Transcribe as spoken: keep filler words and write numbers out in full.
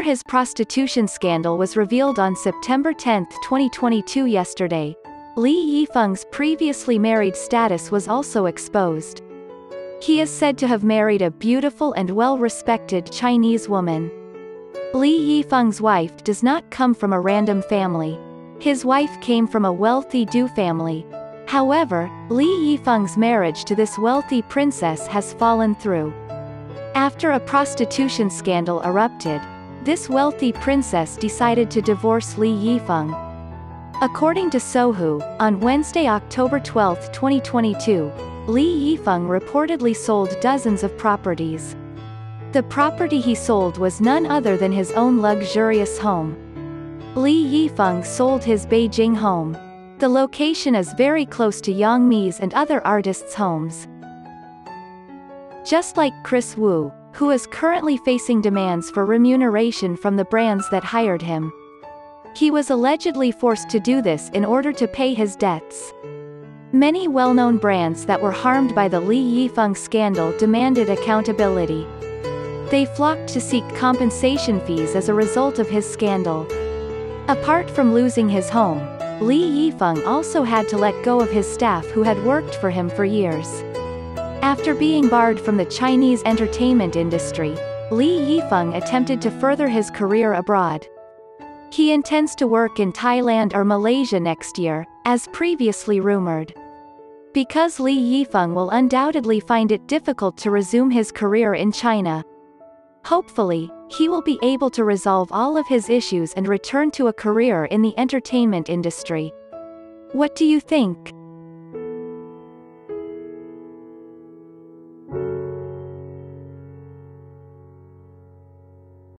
after his prostitution scandal was revealed on September tenth twenty twenty-two yesterday, Li Yifeng's previously married status was also exposed. He is said to have married a beautiful and well-respected Chinese woman. Li Yifeng's wife does not come from a random family. His wife came from a wealthy Du family. However, Li Yifeng's marriage to this wealthy princess has fallen through. After a prostitution scandal erupted, this wealthy princess decided to divorce Li Yifeng. According to Sohu, on Wednesday, October twelfth twenty twenty-two, Li Yifeng reportedly sold dozens of properties. The property he sold was none other than his own luxurious home. Li Yifeng sold his Beijing home. The location is very close to Yang Mi's and other artists' homes. Just like Kris Wu, who is currently facing demands for remuneration from the brands that hired him. He was allegedly forced to do this in order to pay his debts. Many well-known brands that were harmed by the Li Yifeng scandal demanded accountability. They flocked to seek compensation fees as a result of his scandal. Apart from losing his home, Li Yifeng also had to let go of his staff who had worked for him for years. After being barred from the Chinese entertainment industry, Li Yifeng attempted to further his career abroad. He intends to work in Thailand or Malaysia next year, as previously rumored. Because Li Yifeng will undoubtedly find it difficult to resume his career in China. Hopefully, he will be able to resolve all of his issues and return to a career in the entertainment industry. What do you think?